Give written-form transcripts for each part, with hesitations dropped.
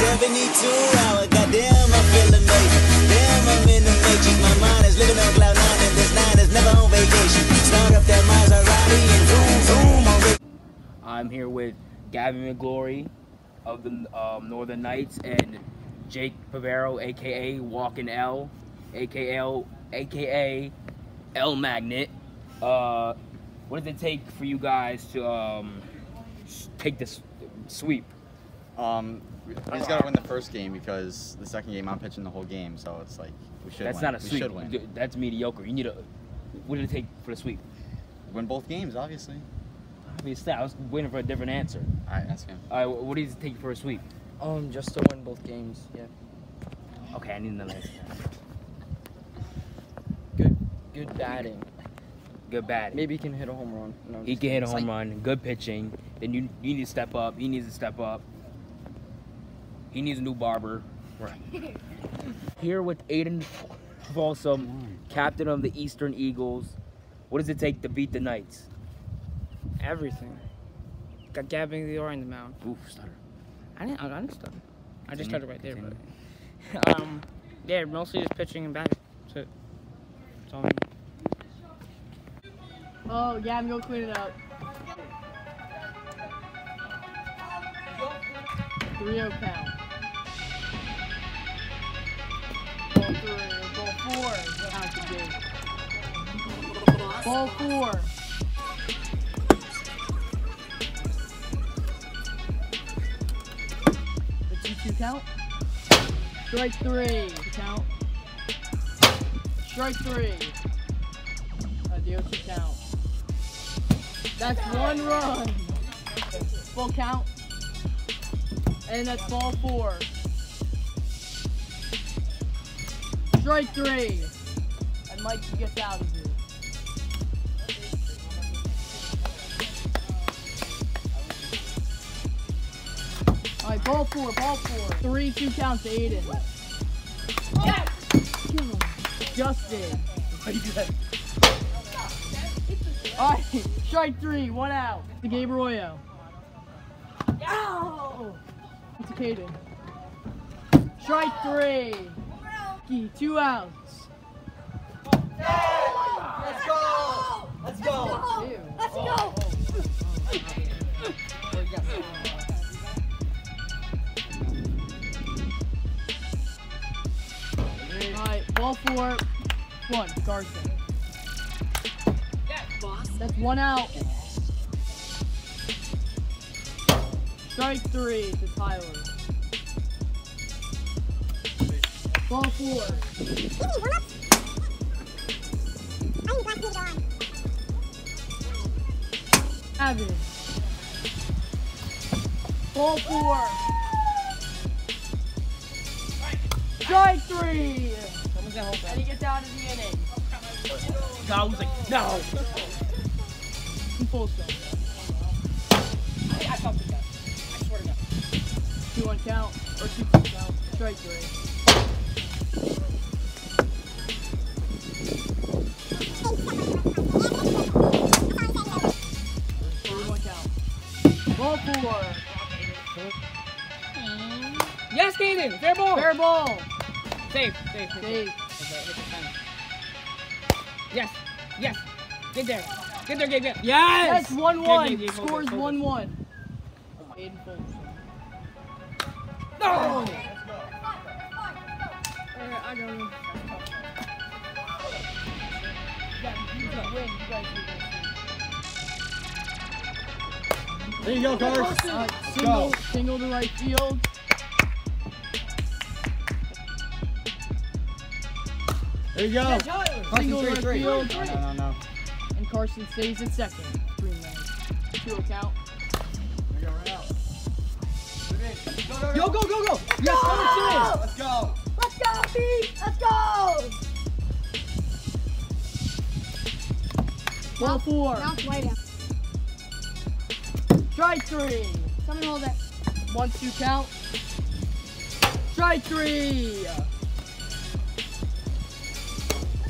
72 hours, goddamn, I feel amazing. Damn, I'm in the matrix. My mind is living on cloud nine, and this night is never on vacation. Start up that Maserati and zoom, zoom on. I'm here with Gavin Migliori of the Northern Knights and Jake Pavero, aka Walkin' L, aka L Magnet. What does it take for you guys to take this sweep? We just gotta win the first game, because the second game I'm pitching the whole game, so it's like we should. That's win. Not a sweep. We should win. That's mediocre. You need a. What did it take for the sweep? Win both games, obviously. Obviously, I was waiting for a different answer. All right, that's good. All right, what does it take for a sweep? Just to win both games. Yeah. Okay, I need another answer. Good batting. Good batting. Maybe he can hit a home run. No, he can hit a home run. Good pitching. Then you need to step up. He needs to step up. He needs a new barber. Right. Here with Aiden Folsom, captain of the Eastern Eagles. What does it take to beat the Knights? Everything. Got Gavin Migliori in the mound. Oof, stutter. I didn't stutter. I just started right there. But, yeah, mostly just pitching and batting. That's it. That's all I need. Oh, yeah, I'm going to clean it up. 3-0 count. Ball three, ball four is what has to do. Ball four. The 2-2 count. Strike three, count. Strike three. A DOT count. That's one run. Full count. And that's ball four. Strike three. And Mike gets out of here. All right, ball four, ball four. 3-2 count to Aiden. Yes! Justin. All right, strike three, 1 out. To Gabe Arroyo. Ow! To Caden. Strike three. 2 outs. Let's go! Let's go! Let's go! Alright, ball four. 1, Carson. That's 1 out. Strike three to Tyler. Ball four. Avid. Ball four. Strike three. And he gets out of the inning. I was like, no. Full stop. I thought we got it. 2-1 count, or 2-2 count, strike three. 3-1 count. Ball four. Yes, Caden, fair ball. Fair ball. Safe, safe, safe. Yes, yes. Get there. Get there, get there. Yes! That's 1-1. Scores 1-1. Aiden Folsom. No! I don't know. There you go, Carson. Single, go. Single to right field. There you go. Yeah, single to right field. No. And Carson stays at second. 3 minutes. 2-0 count. Go, go, go, go! Yes, oh! Let's go! Let's go, Pete! Let's go! Ball four. Mouth way down. Strike three. Someone hold it. 1-2 count. Strike three. Let's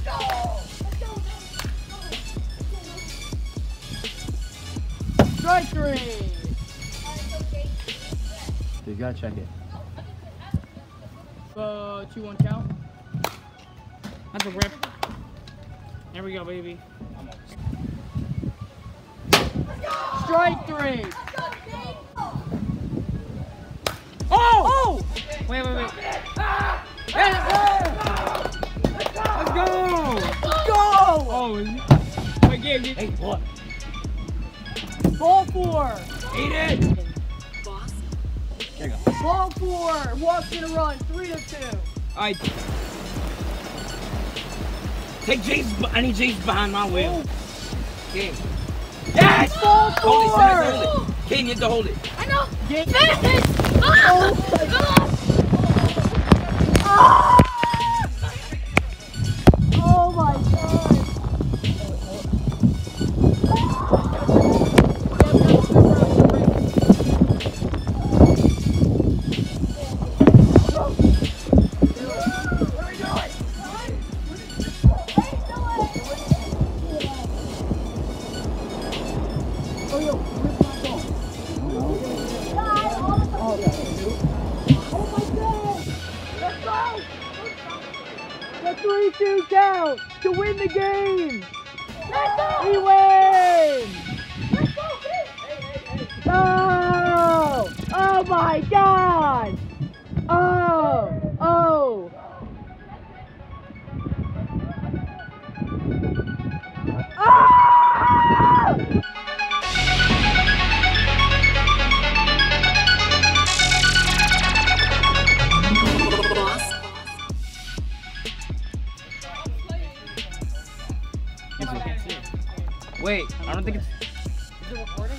go! Let's go! Let's go! Strike three. You gotta check it. a 2-1 count. That's a rip. There we go, baby. Strike three. Oh! Oh! Wait. Let's go! Let's go! Oh, my game. Hey, what? Ball four. Eat it. Boss. There you go. Ball four. Walks in a run. 3-2. All right. Take James. I need James behind my wheel. Game. Yes! Ball four. Kane, you have to hold it. I know. Game. Oh! Oh my God. Wait, I don't think it's... Is it recording?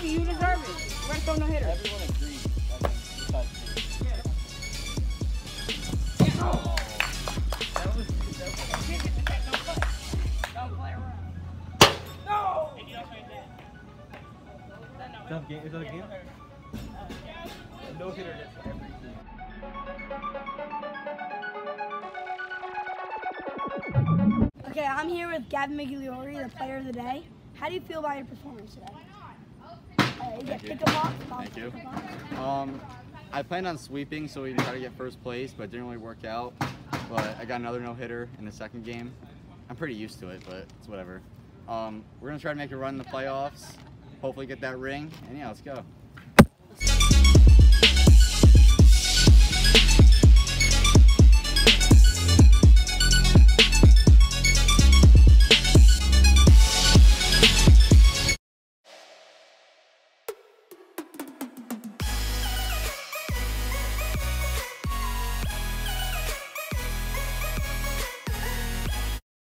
You deserve it. We're going to no hitter. Everyone agrees. I mean, A no hitter gets everything. Okay, I'm here with Gavin Migliori, the player of the day. How do you feel about your performance today? Thank you. I planned on sweeping, so we tried to get first place, but it didn't really work out. But I got another no-hitter in the second game. I'm pretty used to it, but it's whatever. We're gonna try to make a run in the playoffs, hopefully get that ring, and yeah, let's go.